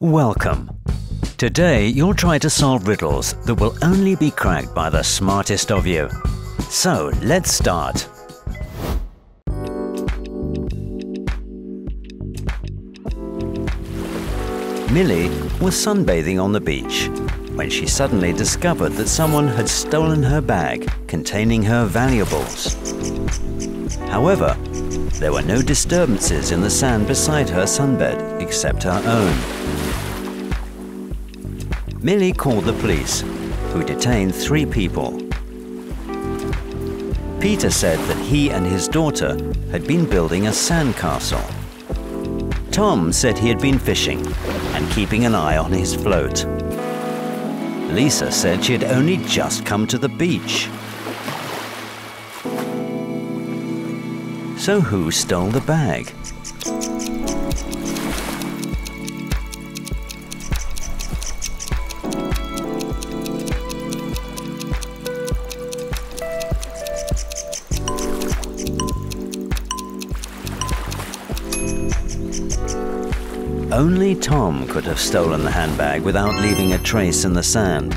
Welcome. Today you'll try to solve riddles that will only be cracked by the smartest of you. So let's start. Millie was sunbathing on the beach when she suddenly discovered that someone had stolen her bag containing her valuables. However, there were no disturbances in the sand beside her sunbed except her own. Millie called the police, who detained 3 people. Peter said that he and his daughter had been building a sandcastle. Tom said he had been fishing and keeping an eye on his float. Lisa said she had only just come to the beach. So who stole the bag? Only Tom could have stolen the handbag without leaving a trace in the sand.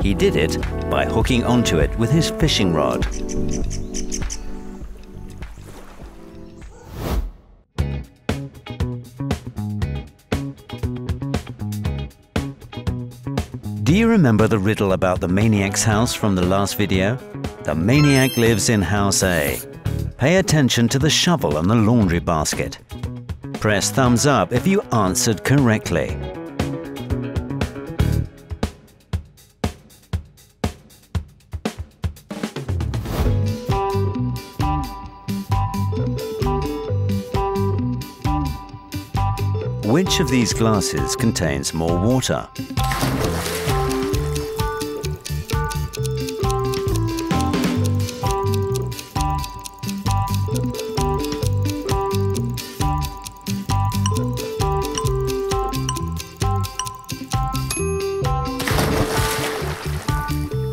He did it by hooking onto it with his fishing rod. Do you remember the riddle about the maniac's house from the last video? The maniac lives in house A. Pay attention to the shovel and the laundry basket. Press thumbs up if you answered correctly. Which of these glasses contains more water?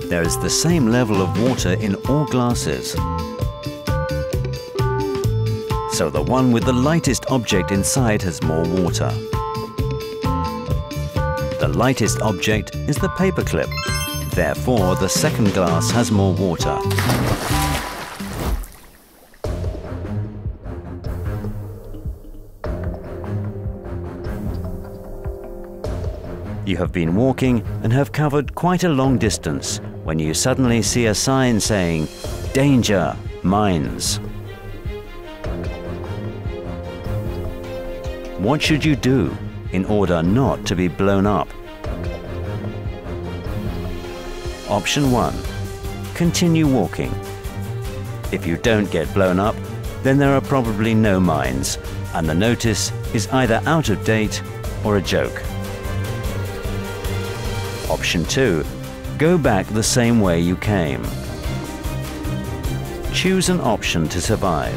There is the same level of water in all glasses. So the one with the lightest object inside has more water. The lightest object is the paperclip. Therefore, the second glass has more water. You have been walking and have covered quite a long distance when you suddenly see a sign saying, "Danger! Mines!" What should you do in order not to be blown up? Option 1. Continue walking. If you don't get blown up, then there are probably no mines, and the notice is either out of date or a joke. Option 2. Go back the same way you came. Choose an option to survive.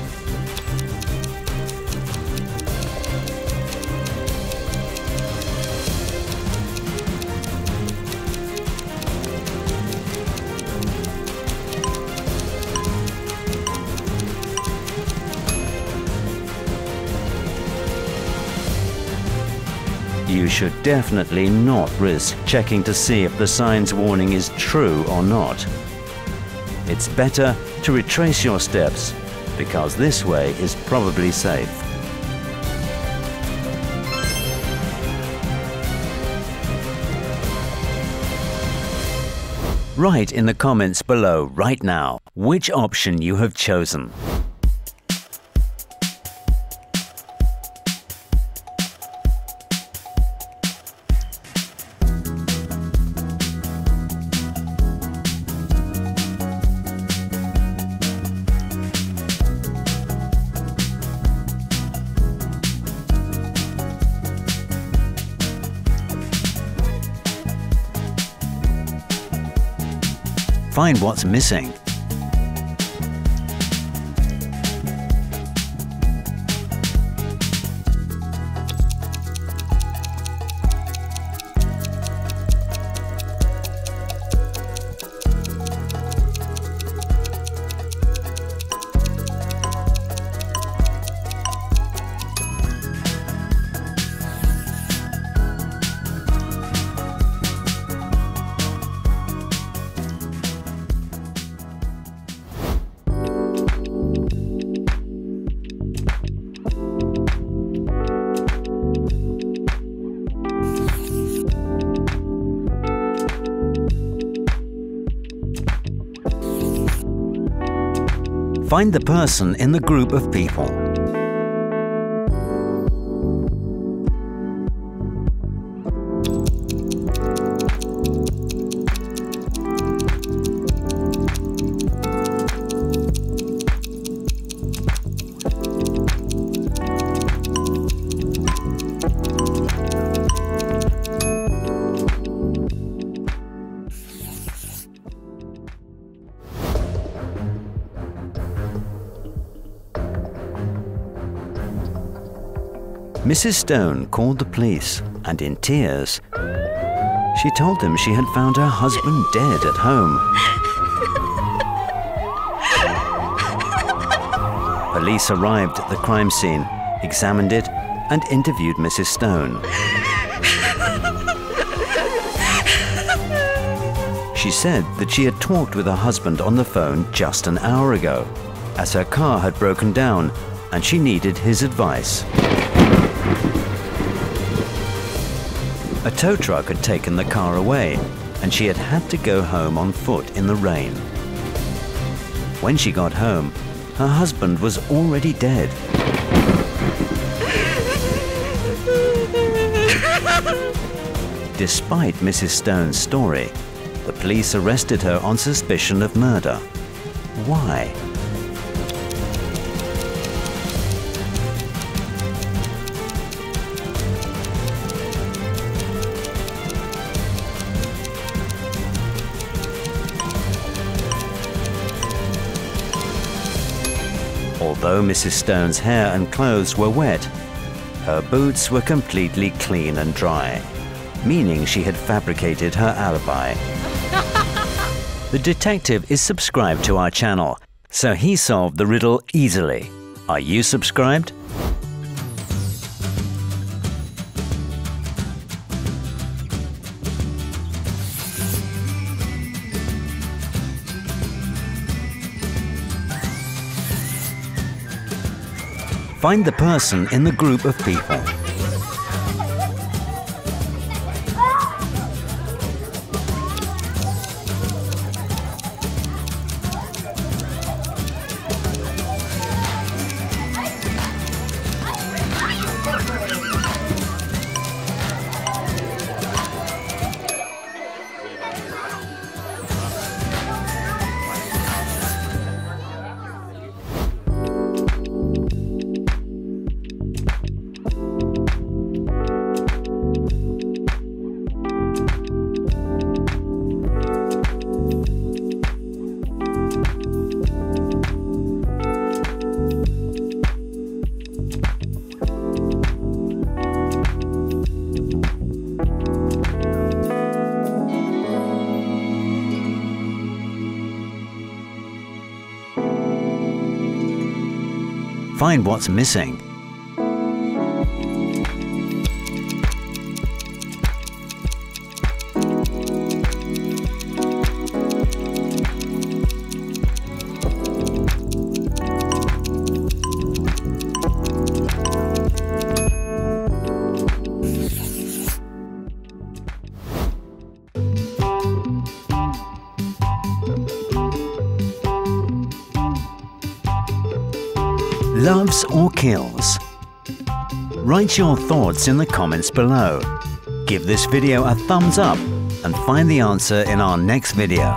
You should definitely not risk checking to see if the sign's warning is true or not. It's better to retrace your steps, because this way is probably safe. Write in the comments below right now which option you have chosen. Find what's missing. Find the person in the group of people. Mrs. Stone called the police, and in tears, she told them she had found her husband dead at home. Police arrived at the crime scene, examined it, and interviewed Mrs. Stone. She said that she had talked with her husband on the phone just an hour ago, as her car had broken down and she needed his advice. A tow truck had taken the car away, and she had had to go home on foot in the rain. When she got home, her husband was already dead. Despite Mrs. Stone's story, the police arrested her on suspicion of murder. Why? Although Mrs. Stone's hair and clothes were wet, her boots were completely clean and dry, meaning she had fabricated her alibi. The detective is subscribed to our channel, so he solved the riddle easily. Are you subscribed? Find the person in the group of people. Find what's missing. Loves or kills? Write your thoughts in the comments below. Give this video a thumbs up and find the answer in our next video.